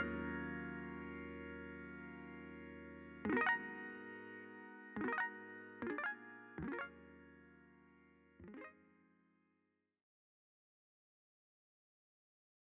You